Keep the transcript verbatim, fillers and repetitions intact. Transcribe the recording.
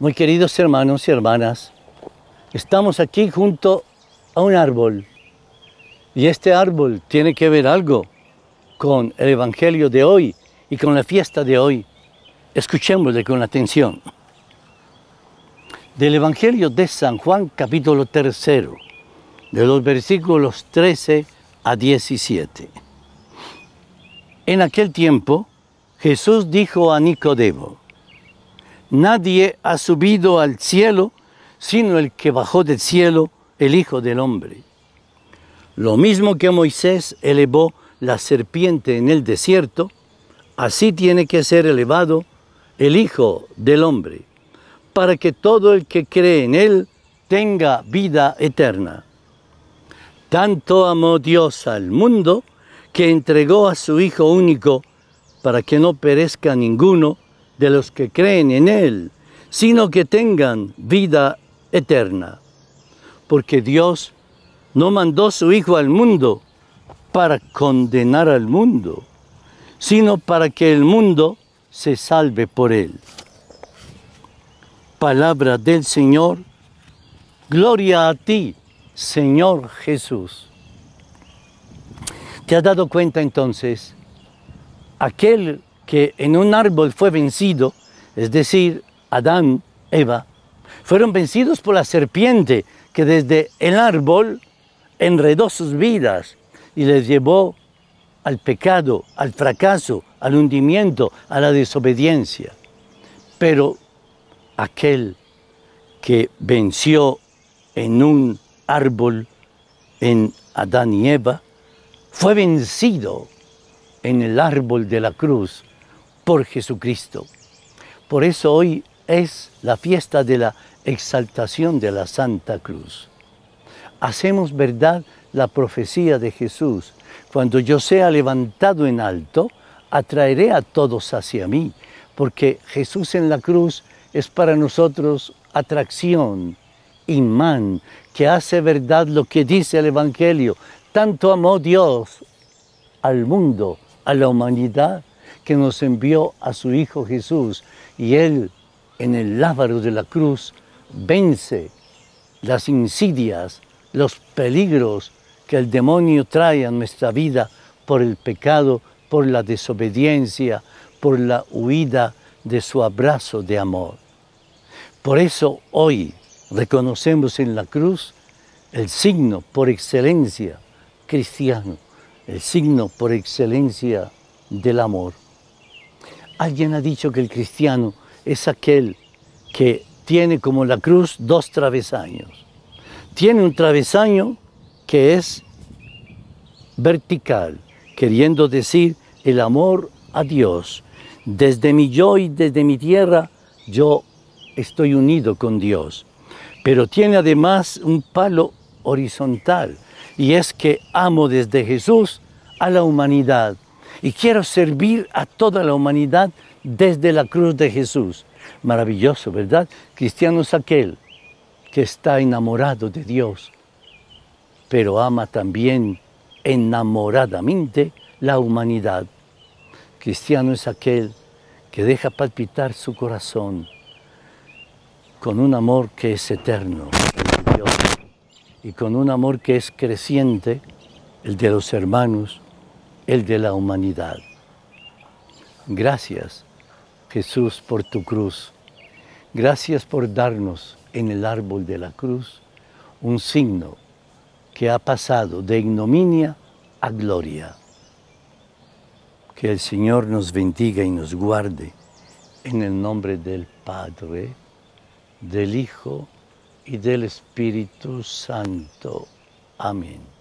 Muy queridos hermanos y hermanas, estamos aquí junto a un árbol y este árbol tiene que ver algo con el Evangelio de hoy y con la fiesta de hoy. Escuchémosle con atención. Del Evangelio de San Juan, capítulo tercero, de los versículos trece a diecisiete. En aquel tiempo, Jesús dijo a Nicodemo: nadie ha subido al cielo, sino el que bajó del cielo, el Hijo del Hombre. Lo mismo que Moisés elevó la serpiente en el desierto, así tiene que ser elevado el Hijo del Hombre, para que todo el que cree en él tenga vida eterna. Tanto amó Dios al mundo, que entregó a su Hijo único, para que no perezca ninguno de los que creen en él, sino que tengan vida eterna. Porque Dios no mandó su Hijo al mundo para condenar al mundo, sino para que el mundo se salve por él. Palabra del Señor. Gloria a ti, Señor Jesús. ¿Te has dado cuenta entonces? Aquel que en un árbol fue vencido, es decir, Adán, Eva, fueron vencidos por la serpiente que desde el árbol enredó sus vidas y les llevó al pecado, al fracaso, al hundimiento, a la desobediencia. Pero aquel que venció en un árbol, en Adán y Eva, fue vencido en el árbol de la cruz por Jesucristo. Por eso hoy es la fiesta de la exaltación de la Santa Cruz. Hacemos verdad la profecía de Jesús: cuando yo sea levantado en alto, atraeré a todos hacia mí, porque Jesús en la cruz es para nosotros atracción, imán, que hace verdad lo que dice el Evangelio. Tanto amó Dios al mundo, a la humanidad, que nos envió a su Hijo Jesús, y Él, en el lábaro de la cruz, vence las insidias, los peligros que el demonio trae a nuestra vida por el pecado, por la desobediencia, por la huida de su abrazo de amor. Por eso hoy reconocemos en la cruz el signo por excelencia cristiano, el signo por excelencia del amor. Alguien ha dicho que el cristiano es aquel que tiene como la cruz dos travesaños. Tiene un travesaño que es vertical, queriendo decir el amor a Dios. Desde mi yo y desde mi tierra, yo estoy unido con Dios. Pero tiene además un palo horizontal, y es que amo desde Jesús a la humanidad, y quiero servir a toda la humanidad desde la cruz de Jesús. Maravilloso, ¿verdad? Cristiano es aquel que está enamorado de Dios, pero ama también enamoradamente la humanidad. Cristiano es aquel que deja palpitar su corazón con un amor que es eterno, el de Dios, y con un amor que es creciente, el de los hermanos, el de la humanidad. Gracias, Jesús, por tu cruz. Gracias por darnos en el árbol de la cruz un signo que ha pasado de ignominia a gloria. Que el Señor nos bendiga y nos guarde en el nombre del Padre, del Hijo y del Espíritu Santo. Amén.